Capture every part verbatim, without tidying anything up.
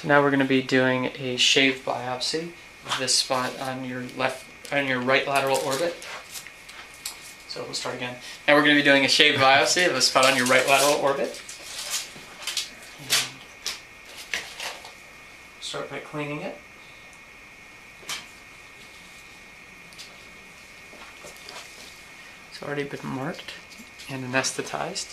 So now we're going to be doing a shave biopsy of this spot on your left, on your right lateral orbit. So we'll start again. Now we're going to be doing a shave biopsy of a spot on your right lateral orbit. Start by cleaning it. It's already been marked and anesthetized.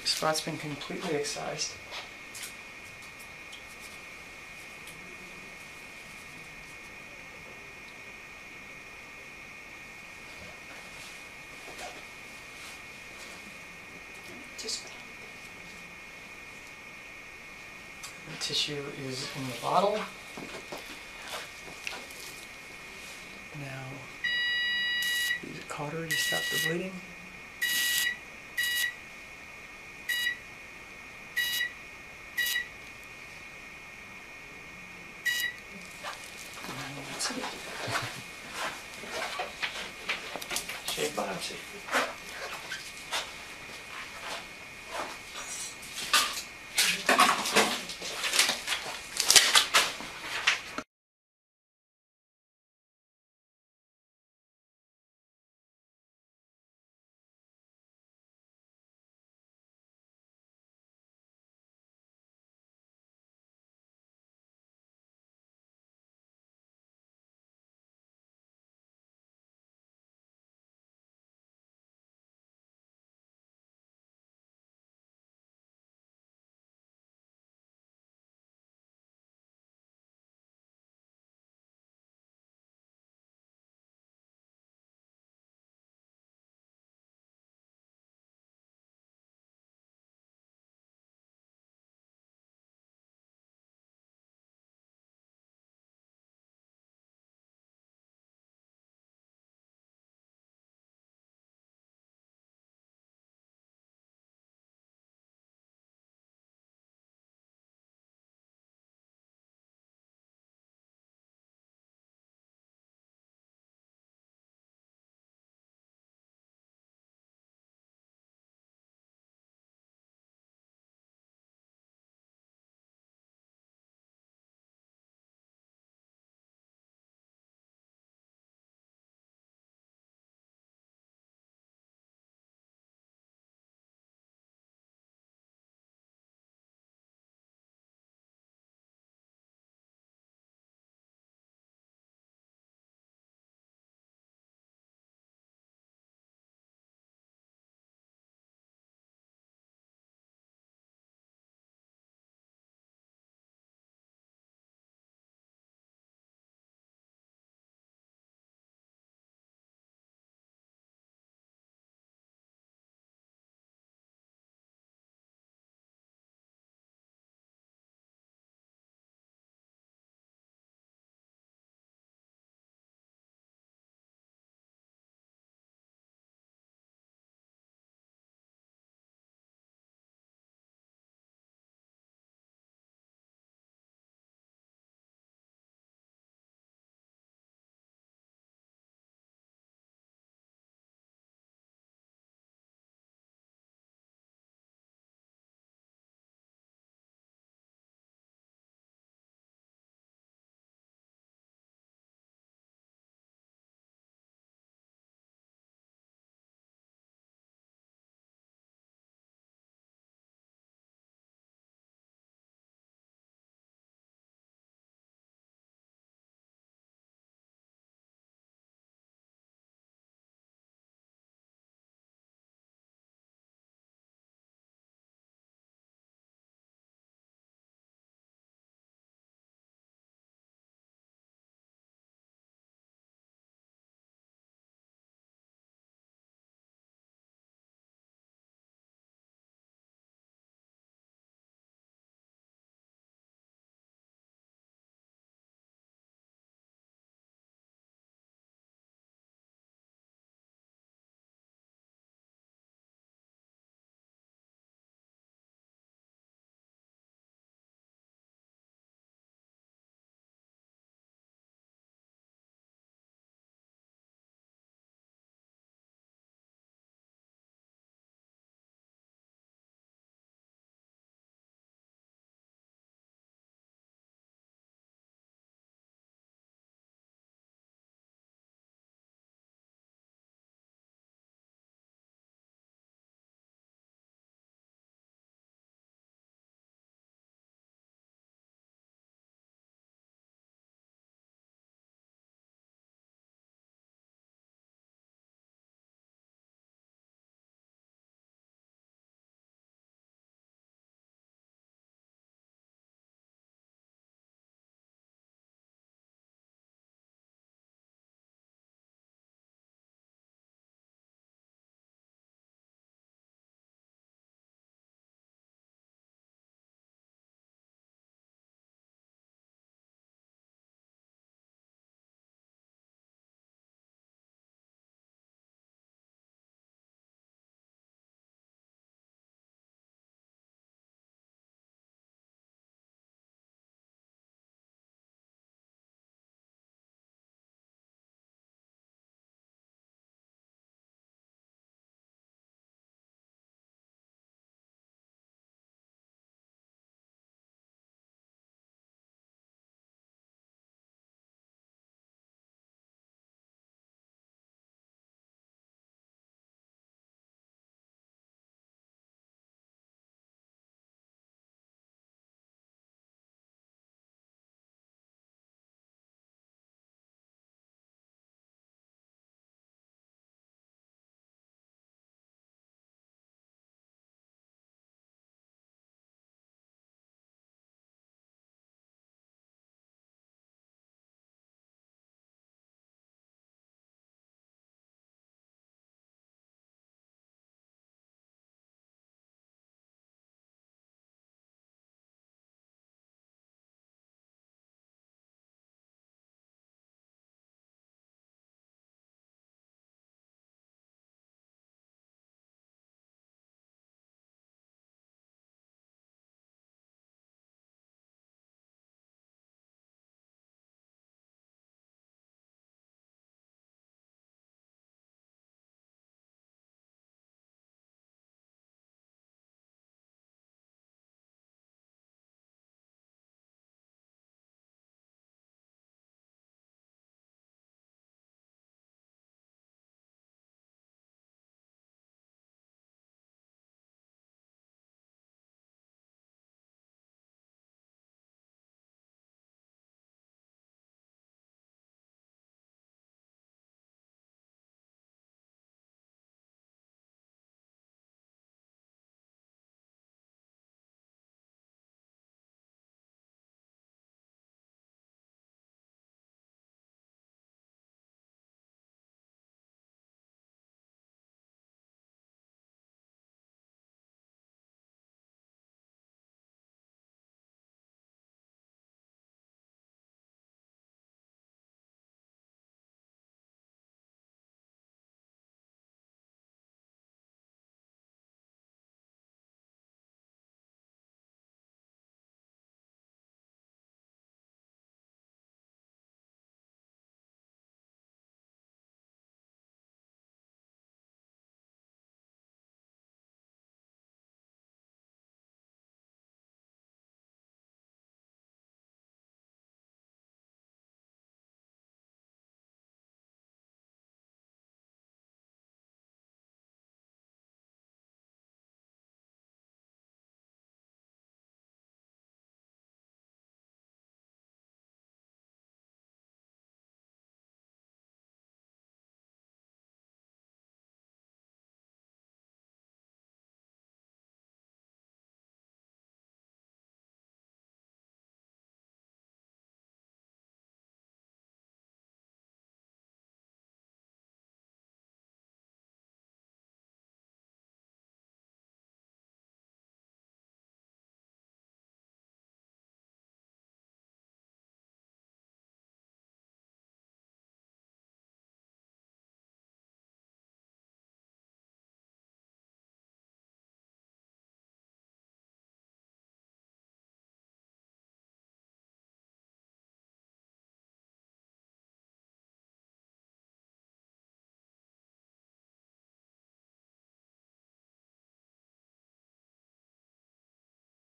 The spot's been completely excised. Tissue. The tissue is in the bottle. Now, use a cautery to stop the bleeding. Shave biopsy.